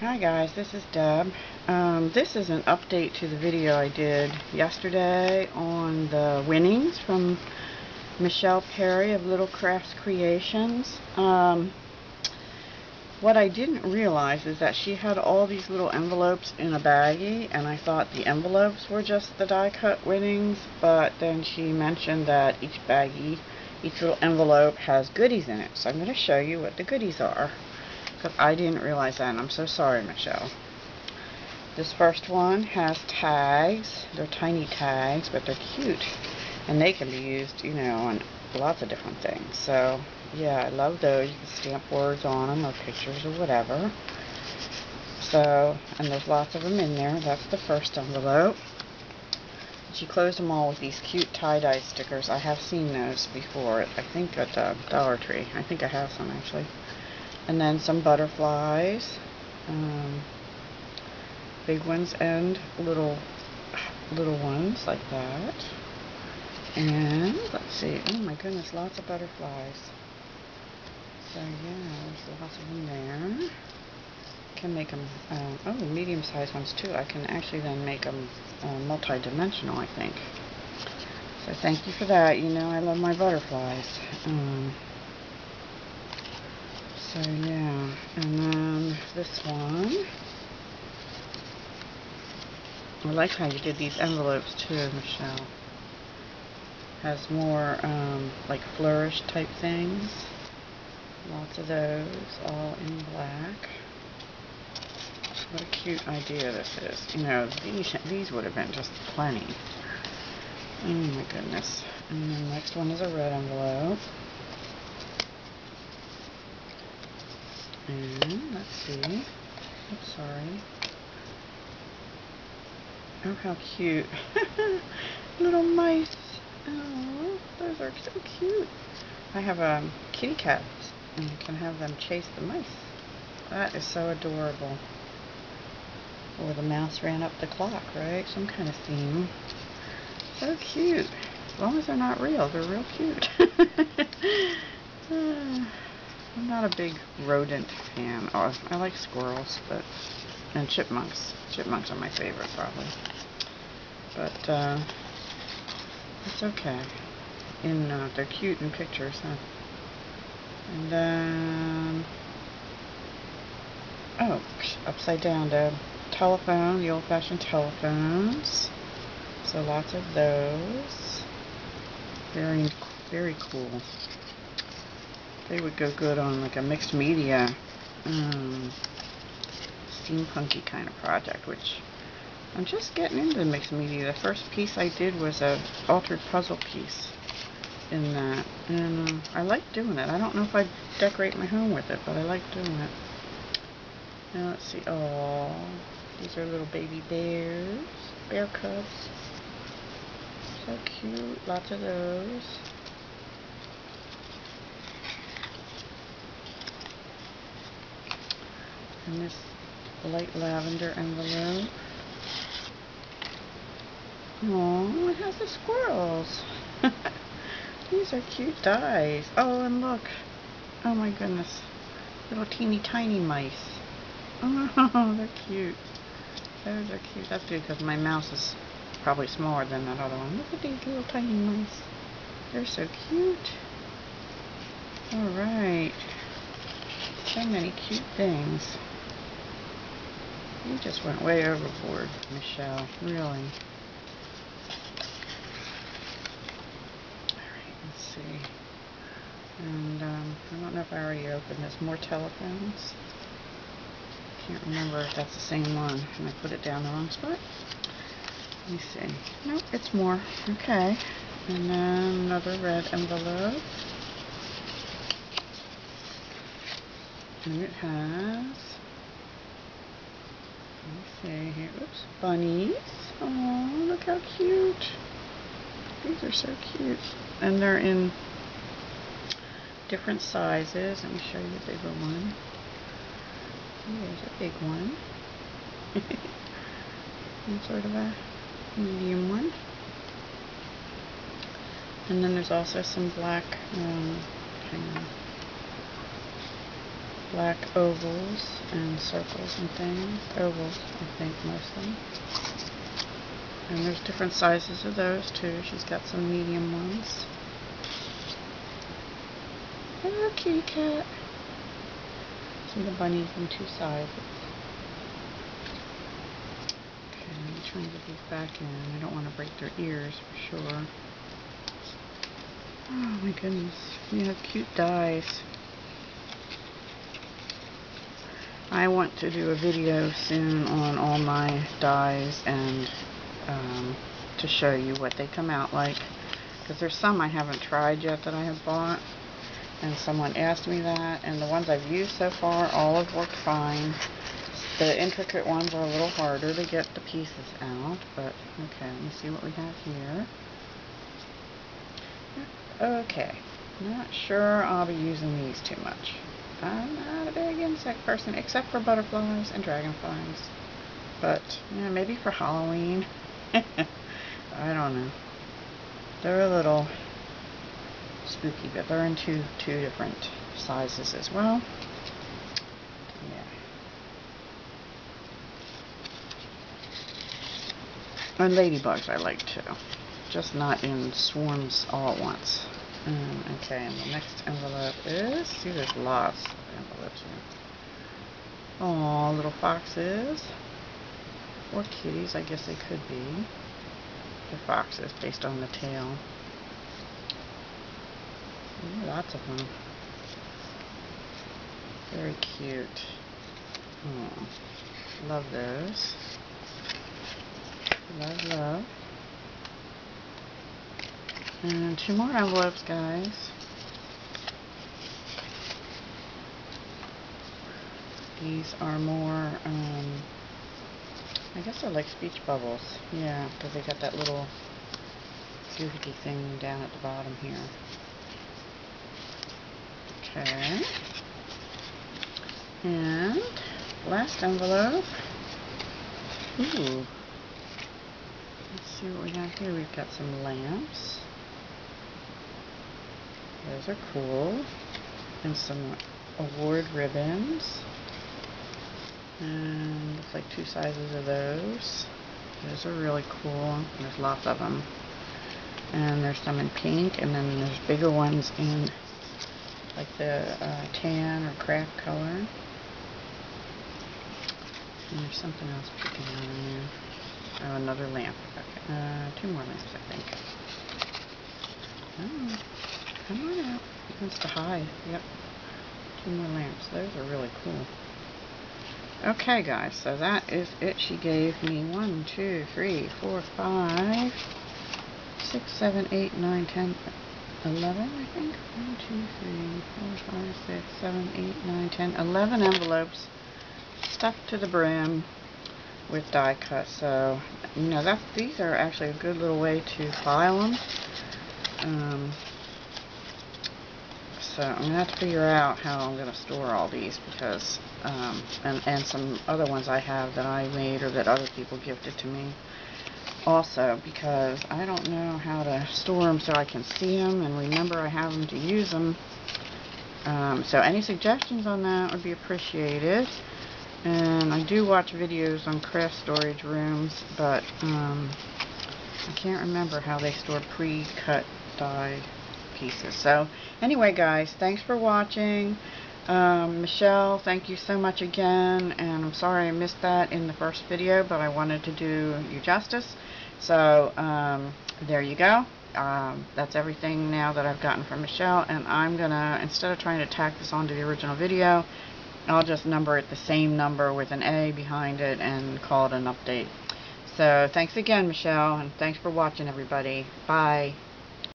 Hi guys, this is Deb. This is an update to the video I did yesterday on the winnings from Michelle Perry of Little Crafts Creations. What I didn't realize is that she had all these little envelopes in a baggie, and I thought the envelopes were just the die cut winnings, but then she mentioned that each baggie, each little envelope has goodies in it. So I'm going to show you what the goodies are, because I didn't realize that, and I'm so sorry, Michelle. This first one has tags. They're tiny tags, but they're cute, and they can be used, you know, on lots of different things. So yeah, I love those. You can stamp words on them or pictures or whatever. So, and there's lots of them in there. That's the first envelope. She closed them all with these cute tie-dye stickers. I have seen those before, I think at the Dollar Tree. I think I have some, actually. And then some butterflies, big ones and little ones like that. And let's see, oh my goodness, lots of butterflies. So yeah, there's lots of them there. Can make them, oh, medium-sized ones too. I can actually then make them multi-dimensional, I think. So thank you for that. You know, I love my butterflies. So yeah, and then this one. I like how you did these envelopes too, Michelle. Has more like flourish type things. Lots of those, all in black. What a cute idea this is. You know, these would have been just plenty. Oh my goodness. And the next one is a red envelope. And let's see. Oops, sorry. Oh, how cute. Little mice. Oh, those are so cute. I have kitty cats, and you can have them chase the mice. That is so adorable. Or the mouse ran up the clock, right? Some kind of theme. So cute. As long as they're not real, they're real cute. I'm not a big rodent fan. Oh, I like squirrels, but and chipmunks. Chipmunks are my favorite, probably. But it's okay. And they're cute in pictures, huh? And then oh, upside down, the telephone, the old-fashioned telephones. So lots of those. Very, very cool. They would go good on like a mixed media, steampunky kind of project, which I'm just getting into the mixed media. The first piece I did was a altered puzzle piece in that, and I like doing it. I don't know if I decorate my home with it, but I like doing it. Now let's see. Oh, these are little baby bears, bear cubs. So cute. Lots of those. And this light lavender envelope. Oh, it has the squirrels. These are cute dies. Oh, and look. Oh my goodness. Little teeny tiny mice. Oh, they're cute. Those are cute. That's because my mouse is probably smaller than that other one. Look at these little tiny mice. They're so cute. Alright. So many cute things. You just went way overboard, Michelle. Really. Alright, let's see. And I don't know if I already opened this. More telephones. Can't remember if that's the same one. And I put it down the wrong spot. Let me see. Nope, it's more. Okay. And then another red envelope. And it has, let me see here, oops, bunnies. Oh, look how cute. These are so cute. And they're in different sizes. Let me show you the bigger one. There's a big one. And sort of a medium one. And then there's also some black, hang on. black ovals and circles and things. Ovals, I think, mostly. And there's different sizes of those, too. She's got some medium ones. Hello, kitty cat. Some of the bunnies in two sizes. Okay, I'm trying to get these back in. I don't want to break their ears, for sure. Oh, my goodness. You have cute dyes. I want to do a video soon on all my dyes and to show you what they come out like, because there's some I haven't tried yet that I have bought, and someone asked me that, and the ones I've used so far all have worked fine. The intricate ones are a little harder to get the pieces out, but okay, let me see what we have here. Okay, not sure I'll be using these too much. I'm not a big insect person, except for butterflies and dragonflies. But, yeah, maybe for Halloween. I don't know. They're a little spooky, but they're in two different sizes as well. Yeah. And ladybugs I like too. Just not in swarms all at once. Okay, and the next envelope is... See, there's lots of envelopes here. Aww, little foxes. Or kitties, I guess they could be. They're foxes based on the tail. Ooh, lots of them. Very cute. Aww, love those. Love, love. And two more envelopes, guys. These are more, I guess they're like speech bubbles. Yeah, because they got that little doohickey thing down at the bottom here. Okay. And last envelope. Ooh. Let's see what we have here. We've got some lamps. Those are cool. And some award ribbons. And looks like two sizes of those. Those are really cool. There's lots of them. And there's some in pink, and then there's bigger ones in like the tan or craft color. And there's something else peeking out in there. Oh, another lamp. Okay. Two more lamps, I think. Oh. Come on out. It wants to hide. Yep. Two more lamps. Those are really cool. Okay, guys. So that is it. She gave me 1, 2, 3, 4, 5, 6, 7, 8, 9, 10, 11, I think. 1, 2, 3, 4, 5, 6, 7, 8, 9, 10, 11 envelopes stuffed to the brim with die cuts. So, you know, these are actually a good little way to file them. So I'm going to have to figure out how I'm going to store all these, because, and some other ones I have that I made or that other people gifted to me also, because I don't know how to store them so I can see them and remember I have them to use them. So any suggestions on that would be appreciated. And I do watch videos on craft storage rooms, but I can't remember how they store pre-cut die pieces. So anyway, guys, thanks for watching. Michelle, thank you so much again, and I'm sorry I missed that in the first video, but I wanted to do you justice. So there you go. That's everything now that I've gotten from Michelle, and I'm gonna, instead of trying to tack this onto the original video, I'll just number it the same number with an A behind it and call it an update. So thanks again, Michelle, and thanks for watching, everybody. Bye.